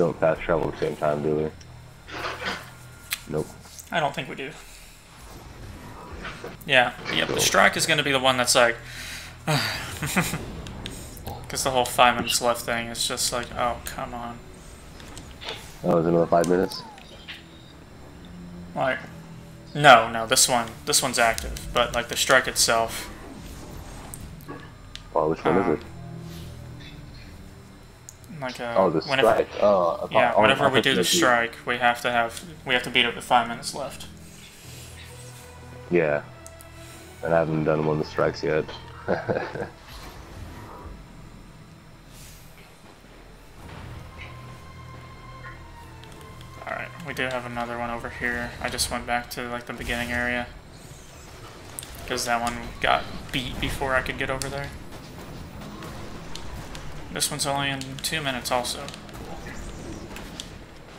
don't fast travel at the same time, do we? Nope. I don't think we do. Yeah, yep, the strike is going to be the one that's like... Because the whole 5 minutes left thing is just like, oh, come on. Oh, is it another 5 minutes? Like, no, this one's active, but like the strike itself. Oh, which one is it? Like a, oh, the strike. Whenever, oh, yeah, oh, whenever we do the strike, we have to beat it with 5 minutes left. Yeah, and I haven't done one of the strikes yet. Alright, we do have another one over here. I just went back to like the beginning area because that one got beat before I could get over there. This one's only in 2 minutes also.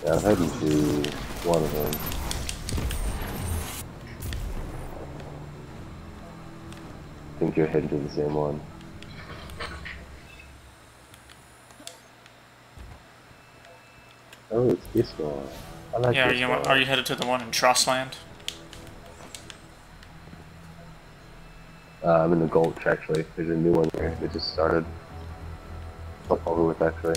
Yeah, I'm heading to one of them. I think you're heading to the same one. Oh, it's this one. I like this one. Yeah, are you headed to the one in Trostland? I'm in the Gulch, actually. There's a new one here. It just started. Up over with, actually.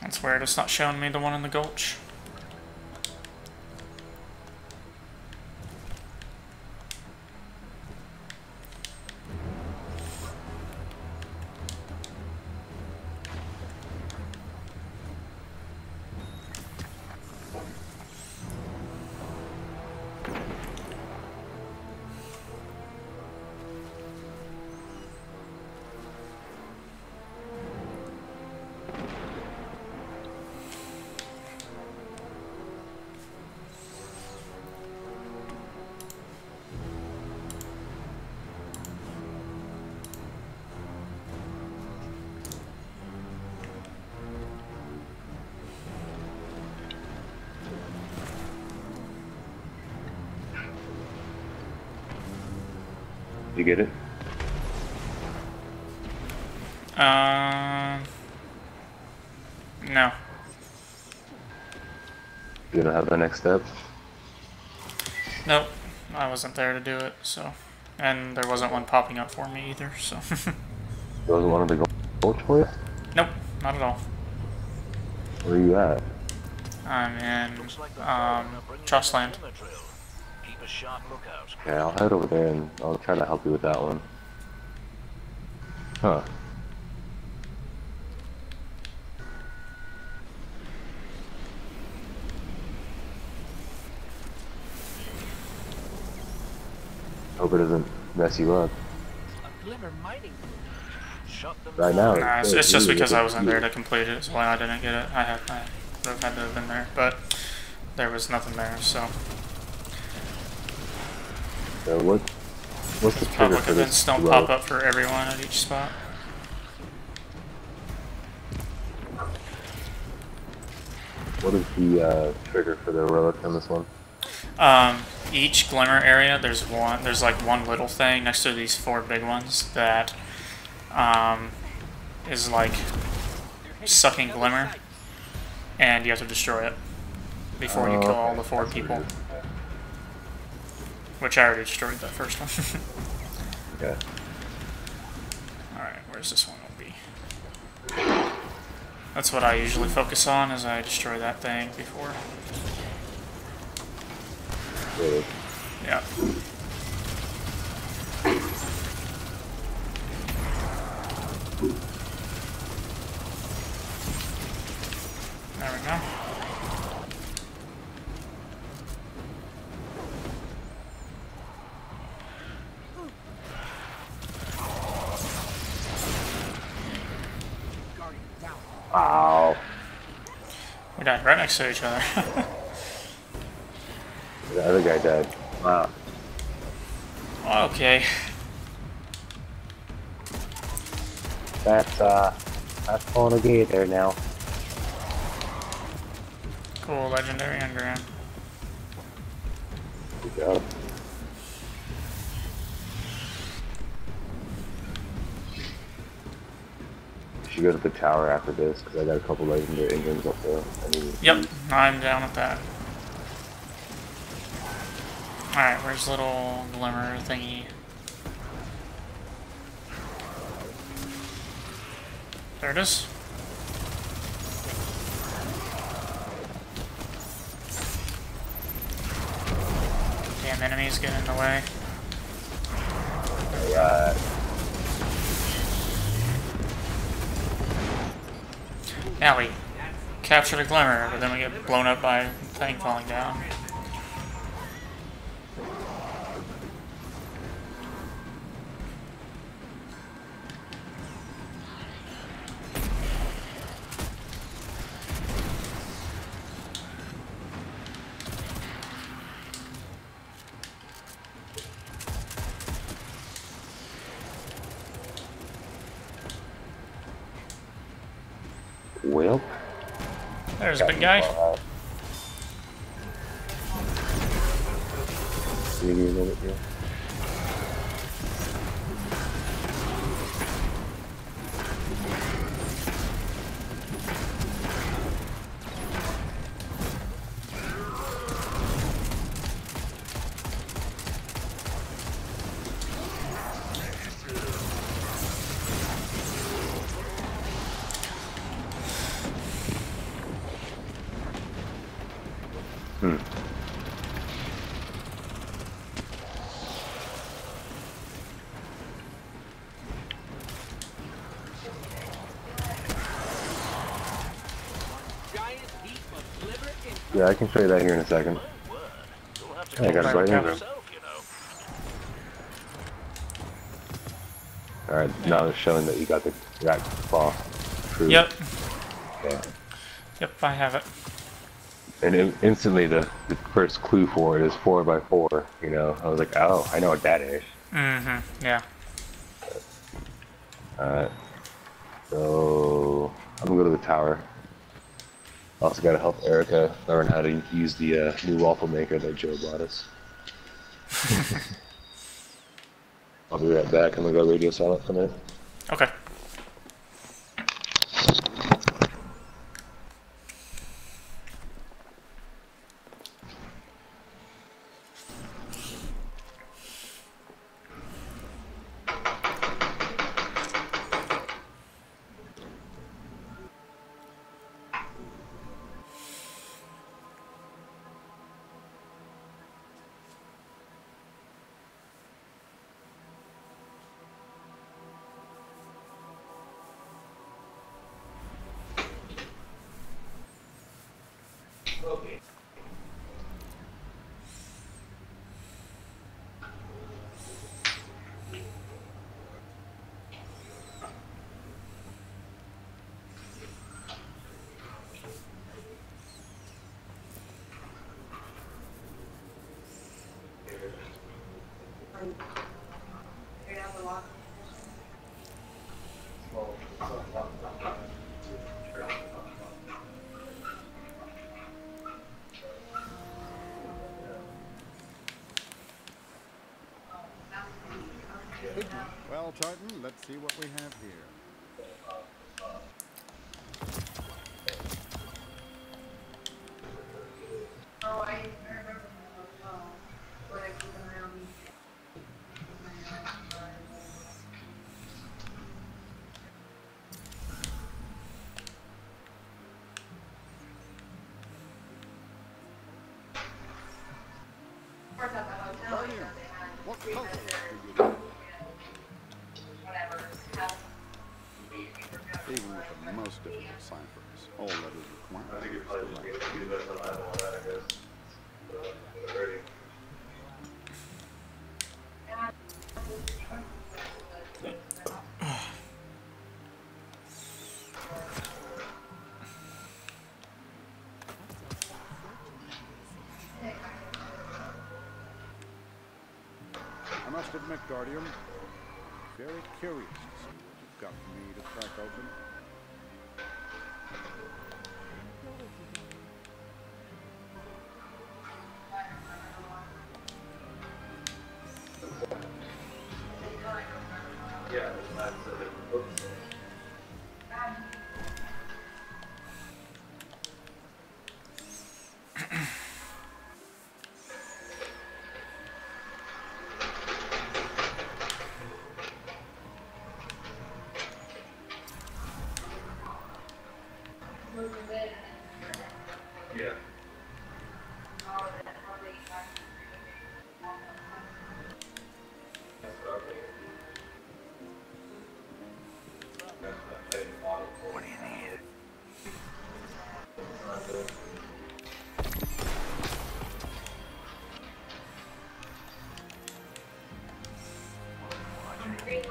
That's weird. It's not showing me the one in the Gulch. You get it? No. You don't have the next step? Nope. I wasn't there to do it, so. And there wasn't one popping up for me either, so. There wasn't one of the Gulch for you? Nope, not at all. Where are you at? I'm in, Trustland. Okay, I'll head over there and I'll try to help you with that one. Huh. Hope it doesn't mess you up. Right now, nah, it's just because I wasn't there to complete it, so why I didn't get it. I would have had to have been there, but there was nothing there, so. So what's the trigger for this? Public events don't pop up for everyone at each spot. What is the trigger for the relic on this one? Each glimmer area, there's like one little thing next to these four big ones that is like sucking glimmer, and you have to destroy it before you kill all the four people. Which I already destroyed that first one. Yeah. Alright, where's this one gonna be? That's what I usually focus on, is I destroy that thing before. Really? Yeah. There we go. Died right next to each other. The other guy died. Wow. Okay. That's falling a gate there now. Cool, legendary underground. Good job. go to the tower after this, because I got a couple legendary engines up there. Yep, I'm down with that. Alright, where's little glimmer thingy? There it is. Damn, enemies get in the way. Alright. Now we captured a glimmer, but then we get blown up by a thing falling down. Well, there's a big guy. Yeah, I can show you that here in a second. I got a bright room. Alright, now it's showing that you got the rack claw. True. Yep. Yeah. Yep, I have it. And it, instantly the first clue for it is 4x4, you know? I was like, oh, I know what that is. Mm-hmm, yeah. Alright. So, I'm gonna go to the tower. Also got to help Erica learn how to use the new waffle maker that Joe bought us. I'll be right back. I'm going to go radio silent for a minute. Okay. Well, Titan, let's see what we have here. Oh, I remember what I keep around me. What color do you do? Even with the most difficult ciphers, all that is required. I think you're probably just going to do this on that one, I guess. I must admit, Guardian, very curious to see. Got me to crack open. Yeah, that's it. Oops. It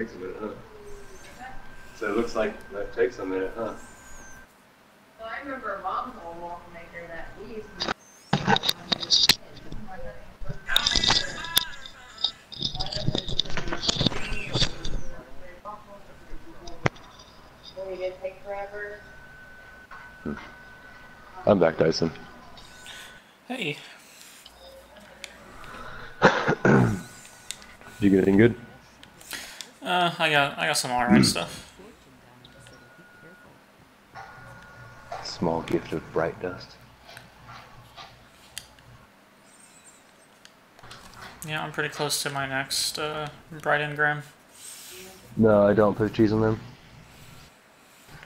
takes a minute, huh? So it looks like that takes a minute, huh? Well, I remember a mom told Wolf Maker that we used to did take forever. I'm back, Dyson. Hey. You getting good? I got some alright stuff. Small gift of bright dust. Yeah, I'm pretty close to my next bright engram. No, I don't put cheese on them.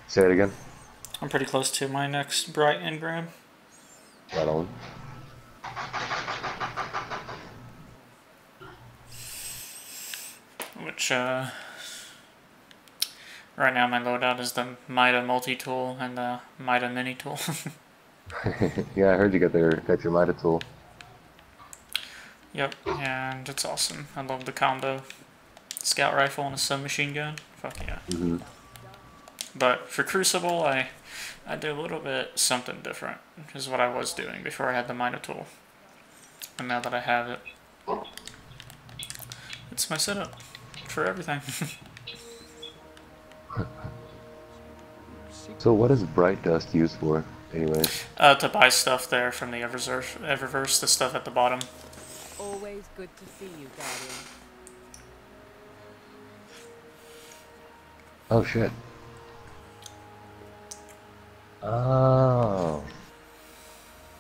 Say it again. I'm pretty close to my next bright engram. Right on. Which, right now my loadout is the Mida multi-tool and the Mida mini-tool. Yeah, I heard you got your Mida tool. Yep, and it's awesome. I love the combo. Scout rifle and a submachine gun. Fuck yeah. Mm-hmm. But for Crucible, I do a little bit something different, which is what I was doing before I had the Mida tool. And now that I have it, it's my setup. For everything. So what is bright dust used for, anyway? To buy stuff there from the Eververse, the stuff at the bottom. Always good to see you, Guardian. Oh shit. Oh,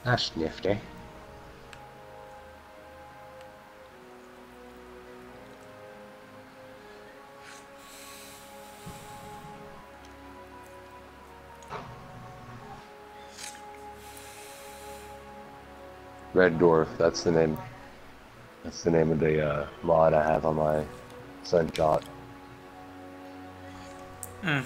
that's nifty. Red Dwarf, that's the name. That's the name of the mod I have on my sunshot. Hmm.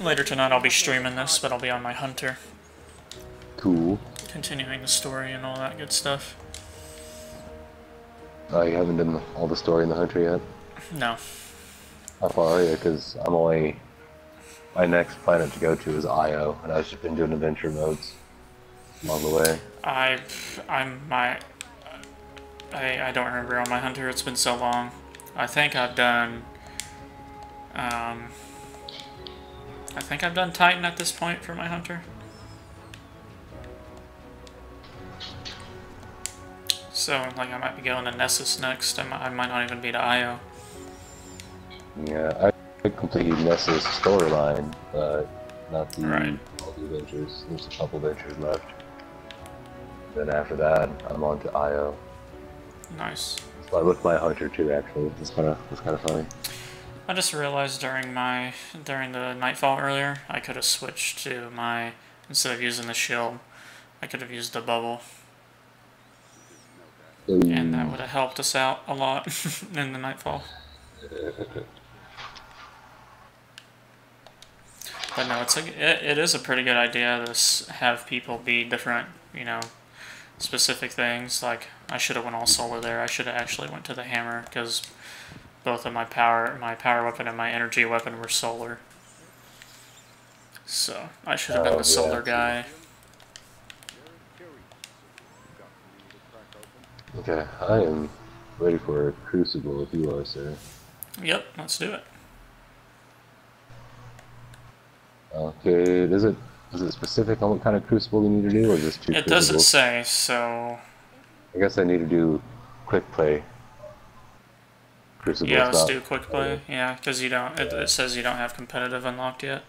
Later tonight I'll be streaming this, but I'll be on my Hunter. Cool. Continuing the story and all that good stuff. Oh, you haven't done all the story in the Hunter yet? No. How far are you? Because I'm only... My next planet to go to is Io, and I've just been doing adventure modes along the way. I don't remember on my Hunter, it's been so long. I think I've done... I think I've done Titan at this point for my Hunter. So, like, I might be going to Nessus next. I might not even be to Io. Yeah, I completed Nessus storyline, but not the all the adventures. There's a couple adventures left. Then after that, I'm on to Io. Nice. So I looked my Hunter too, actually. It's kind of funny. I just realized during the Nightfall earlier, I could have switched to my, instead of using the shield, I could have used the bubble. And that would have helped us out a lot in the Nightfall. But no, it's like, it is a pretty good idea to have people be different, you know, specific things. Like, I should have went all solar there. I should have actually went to the hammer, because both of my power weapon and my energy weapon were solar. So, I should have been the solar guy. Okay, I am ready for a Crucible if you are, sir. Yep, let's do it. Okay, is it specific on what kind of Crucible you need to do, or just two Crucibles? It doesn't say, so... I guess I need to do quick play. Crucible, yeah, let's do quick play. Yeah, because you don't. It says you don't have competitive unlocked yet.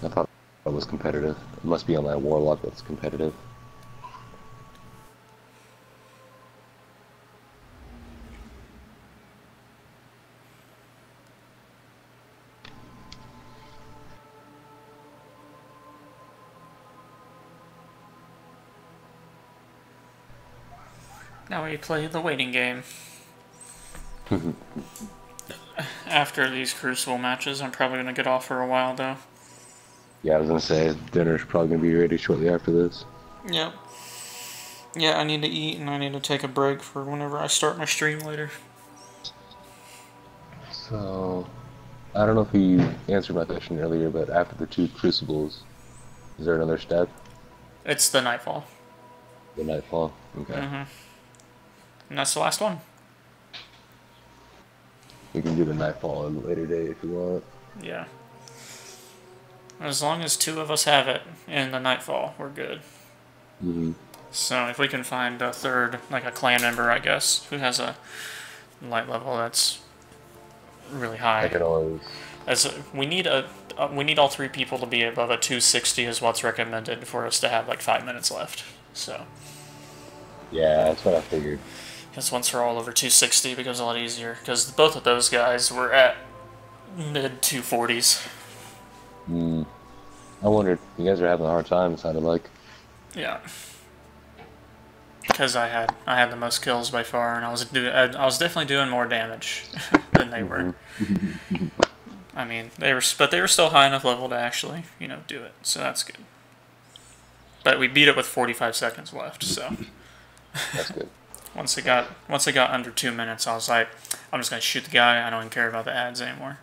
I thought that was competitive. It must be on that Warlock that's competitive. Now we play the waiting game. After these Crucible matches, I'm probably going to get off for a while, though. Yeah, I was going to say, dinner's probably going to be ready shortly after this. Yep. Yeah, I need to eat, and I need to take a break for whenever I start my stream later. So, I don't know if you answered my question earlier, but after the two Crucibles, is there another step? It's the Nightfall. The Nightfall? Okay. Mm-hmm. And that's the last one. We can do the Nightfall on a later day if you want. Yeah. As long as two of us have it in the Nightfall, we're good. Mm-hmm. So if we can find a third, like a clan member, I guess, who has a light level that's really high. I can always... we need all three people to be above a 260 is what's recommended for us to have like 5 minutes left. So. Yeah, that's what I figured. Because once we're all over 260, it becomes a lot easier. Because both of those guys were at mid-240s. Hmm. I wondered, you guys are having a hard time, it sounded like. Yeah. Because I had the most kills by far, and I was definitely doing more damage than they were. I mean, they were still high enough level to actually, you know, do it. So that's good. But we beat it with 45 seconds left, so. That's good. Once it got under 2 minutes, I was like, I'm just gonna shoot the guy. I don't even care about the ads anymore.